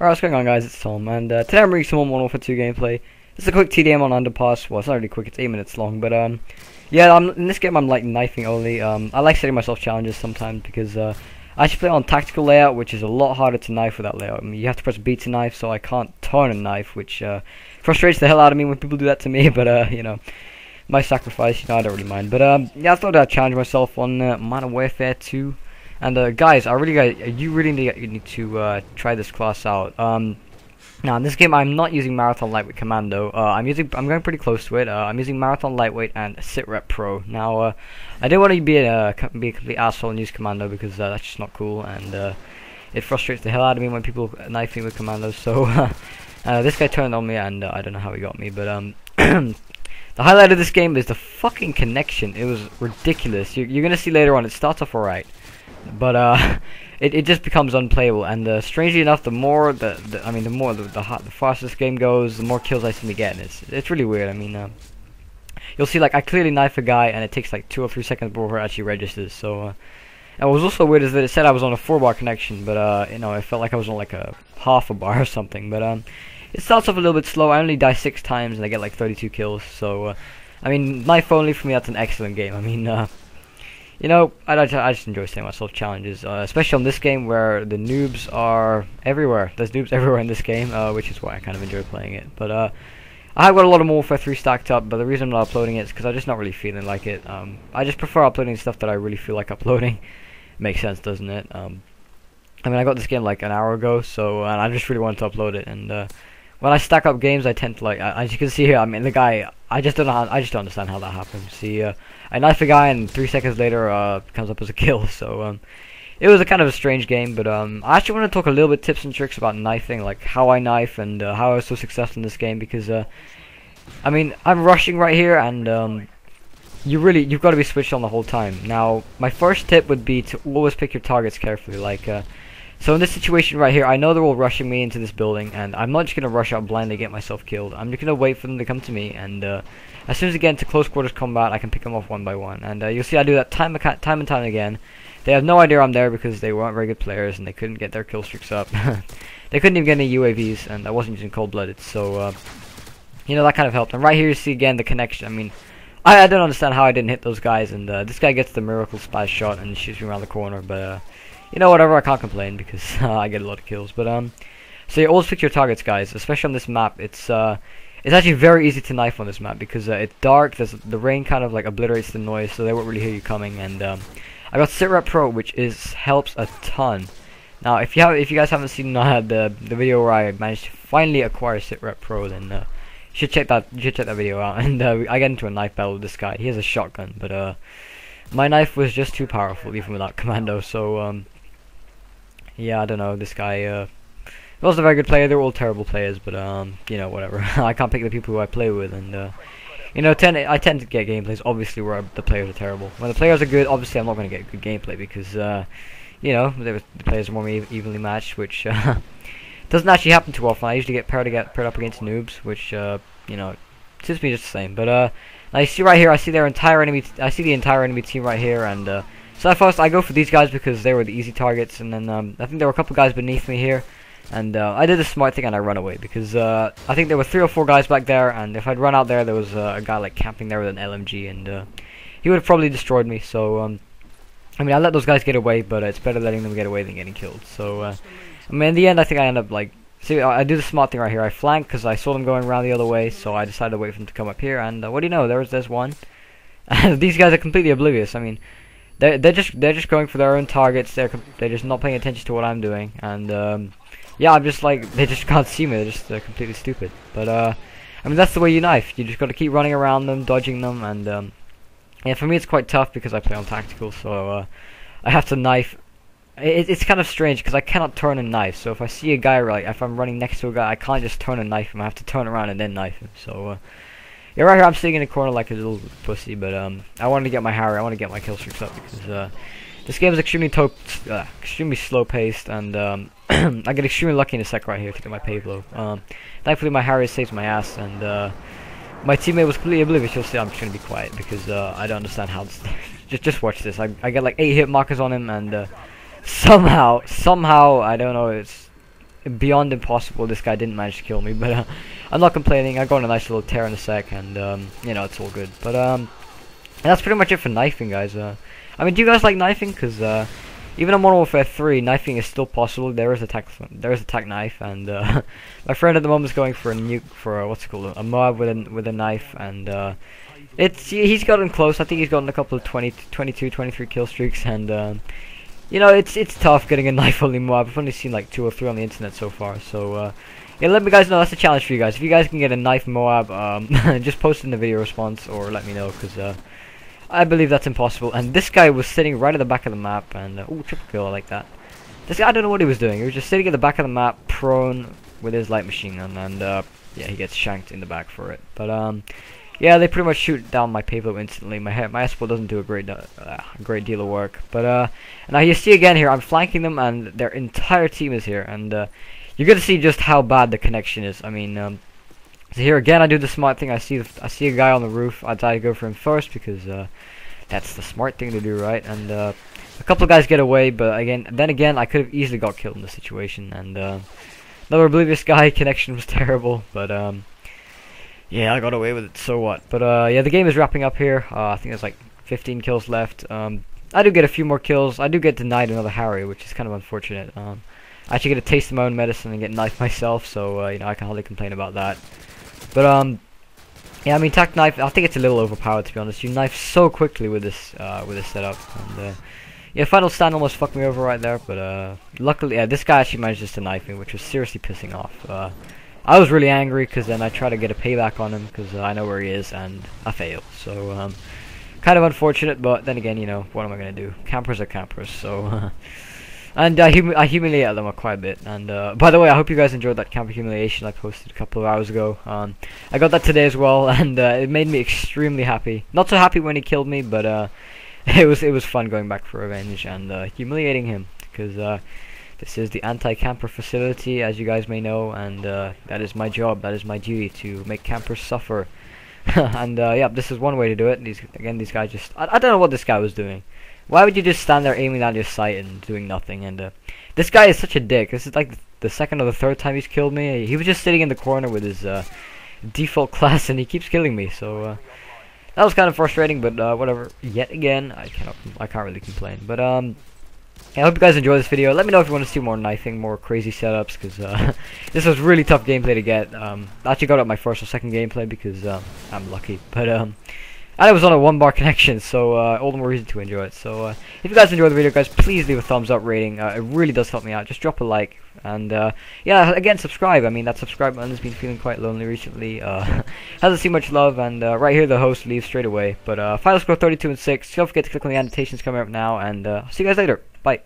Alright, what's going on, guys? It's Tom, and today I'm bringing some more Modern Warfare 2 gameplay. This is a quick TDM on Underpass. Well, it's not really quick, it's 8 minutes long, but yeah, in this game I'm like knifing only. I like setting myself challenges sometimes because I actually play on tactical layout, which is a lot harder to knife with that layout. I mean, you have to press B to knife, so I can't turn a knife, which frustrates the hell out of me when people do that to me, but you know, my sacrifice, you know, I don't really mind. But yeah, I thought I'd challenge myself on Modern Warfare 2. And guys, you really need to try this class out. Now in this game, I'm not using Marathon, Lightweight, Commando. I'm going pretty close to it. I'm using Marathon, Lightweight, and Sitrep Pro. Now I didn't want to be a complete asshole and use Commando because that's just not cool, and it frustrates the hell out of me when people knife me with Commando. So this guy turned on me, and I don't know how he got me, but the highlight of this game is the fucking connection. It was ridiculous. You're gonna see later on. It starts off alright, but it just becomes unplayable. And strangely enough, the faster this game goes, the more kills I seem to get. And it's really weird. I mean, you'll see, like, I clearly knife a guy, and it takes like 2 or 3 seconds before it actually registers. So, and what was also weird is that it said I was on a 4-bar connection, but you know, it felt like I was on like a half a bar or something. But it starts off a little bit slow. I only die 6 times, and I get like 32 kills. So, I mean, knife only for me, that's an excellent game. I mean, you know, I just enjoy setting myself challenges, especially on this game where the noobs are everywhere. There's noobs everywhere in this game, which is why I kind of enjoy playing it. But I have got a lot of Modern Warfare 3 stacked up, but the reason I'm not uploading it is because I'm just not really feeling like it. I just prefer uploading stuff that I really feel like uploading. Makes sense, doesn't it? I mean, I got this game like an hour ago, so and I just really wanted to upload it. And when I stack up games, I tend to like, as you can see here, I mean, the guy, I just don't understand how that happens. See, I knife a guy, and 3 seconds later, comes up as a kill. So, it was a kind of a strange game, but I actually want to talk a little bit tips and tricks about knifing, like how I knife and how I was so successful in this game, because I mean, I'm rushing right here, and you've got to be switched on the whole time. Now, my first tip would be to always pick your targets carefully, like. So in this situation right here, I know they're all rushing me into this building, and I'm not just going to rush out blindly and get myself killed. I'm just going to wait for them to come to me, and as soon as they get into close quarters combat, I can pick them off one by one. And you'll see I do that time and time again. They have no idea I'm there because they weren't very good players, and they couldn't get their kill streaks up. They couldn't even get any UAVs, and I wasn't using cold-blooded, so, you know, that kind of helped. And right here you see again the connection. I mean, I don't understand how I didn't hit those guys, and this guy gets the miracle spy shot and shoots me around the corner, but you know, whatever, I can't complain because I get a lot of kills. But so you always pick your targets, guys, especially on this map. It's actually very easy to knife on this map because it's dark. The rain kind of like obliterates the noise, so they won't really hear you coming. And I got Sitrep Pro, which helps a ton. Now, if you guys haven't seen the video where I managed to finally acquire Sitrep Pro, then you should check that video out. And I get into a knife battle with this guy. He has a shotgun, but my knife was just too powerful even without Commando. So yeah, I don't know, this guy wasn't a very good player. They're all terrible players, but you know, whatever. I can't pick the people who I play with, and you know, I tend to get gameplays obviously where the players are terrible. When the players are good, obviously I'm not going to get good gameplay because you know, the players are more evenly matched, which doesn't actually happen too often. I usually get paired up against noobs, which you know, suits me just the same. But now you see right here, I see their entire enemy. I see the entire enemy team right here, and. So at first I go for these guys because they were the easy targets, and then I think there were a couple guys beneath me here, and I did the smart thing and I run away because I think there were 3 or 4 guys back there, and if I'd run out there was a guy like camping there with an LMG, and he would have probably destroyed me. So I mean, I let those guys get away, but it's better letting them get away than getting killed. So I mean, in the end I think I end up like, see, I do the smart thing right here. I flank because I saw them going around the other way, so I decided to wait for them to come up here, and what do you know, there's one. These guys are completely oblivious. I mean, They're just going for their own targets. They're just not paying attention to what I'm doing, and yeah, I'm just like, they just can't see me. They're completely stupid. But I mean, that's the way you knife. You just got to keep running around them, dodging them, and yeah, for me it's quite tough because I play on tactical, so I have to knife. It's kind of strange because I cannot turn and knife. So if I see a guy, like if I'm running next to a guy, I can't just turn and knife him. I have to turn around and then knife him. So. Yeah, right here I'm sitting in a corner like a little pussy, but I wanted to get my Harry, I want to get my kill streaks up because this game is extremely slow paced, and I get extremely lucky in a sec right here to get my pay blow. Thankfully my Harry saves my ass, and my teammate was completely oblivious. You'll see I'm just gonna be quiet because I don't understand how this. just watch this. I get like 8 hit markers on him, and somehow I don't know, it's beyond impossible. This guy didn't manage to kill me, but I'm not complaining. I got a nice little tear in a sec, and you know, it's all good. But that's pretty much it for knifing, guys. I mean, do you guys like knifing? Because even on Modern Warfare 3, knifing is still possible. There is a tac knife, and my friend at the moment is going for a nuke, for a, what's it called, a Moab with a knife, and he's gotten close. I think he's gotten a couple of 22, 23 kill streaks, and you know, it's tough getting a knife only Moab. I've only seen like 2 or 3 on the internet so far. So yeah, let me guys know. That's a challenge for you guys. If you guys can get a knife Moab, just post in the video response or let me know, because I believe that's impossible. And this guy was sitting right at the back of the map, and ooh, triple kill, I like that. This guy, I don't know what he was doing. He was just sitting at the back of the map, prone with his light machine gun, and yeah, he gets shanked in the back for it. But yeah, they pretty much shoot down my payload instantly. My S-port doesn't do a great deal of work. But now you see again here, I'm flanking them, and their entire team is here, and you're gonna see just how bad the connection is. I mean, so here again, I do the smart thing. I see a guy on the roof. I try to go for him first, because that's the smart thing to do, right? And a couple of guys get away, but then again, I could have easily got killed in this situation. And another oblivious guy. Connection was terrible, but yeah, I got away with it, so what. But yeah, the game is wrapping up here. I think there's like 15 kills left. I do get a few more kills. I do get denied another Harry, which is kind of unfortunate. I actually get a taste of my own medicine and get knifed myself, so you know, I can hardly complain about that. But yeah, I mean, Tac Knife, I think it's a little overpowered, to be honest. You knife so quickly with this setup. And yeah, Final Stand almost fucked me over right there, but luckily, yeah, this guy actually managed just to knife me, which was seriously pissing off. I was really angry, because then I try to get a payback on him, because I know where he is, and I fail. So, kind of unfortunate, but then again, you know, what am I going to do? Campers are campers, so... and I humiliate them quite a bit. And by the way, I hope you guys enjoyed that camper humiliation I posted a couple of hours ago. I got that today as well, and it made me extremely happy. Not so happy when he killed me, but it was fun going back for revenge and humiliating him, because... this is the anti-camper facility, as you guys may know, and that is my job, that is my duty, to make campers suffer. And yeah, this is one way to do it. These guys just... I don't know what this guy was doing. Why would you just stand there aiming out your sight and doing nothing? And this guy is such a dick. This is like the second or the third time he's killed me. He was just sitting in the corner with his default class, and he keeps killing me, so... that was kind of frustrating, but whatever. Yet again, I can't really complain, but I hope you guys enjoy this video. Let me know if you want to see more knifing, more crazy setups, because this was really tough gameplay to get. I actually got up my first or second gameplay, because I'm lucky. But and it was on a 1-bar connection, so all the more reason to enjoy it. So if you guys enjoyed the video, guys, please leave a thumbs up rating. It really does help me out. Just drop a like, and yeah, again, subscribe. I mean, that subscribe button has been feeling quite lonely recently. Hasn't seen much love, and right here the host leaves straight away. But Final Score 32 and 6. Don't forget to click on the annotations coming up now, and I'll see you guys later. Bye.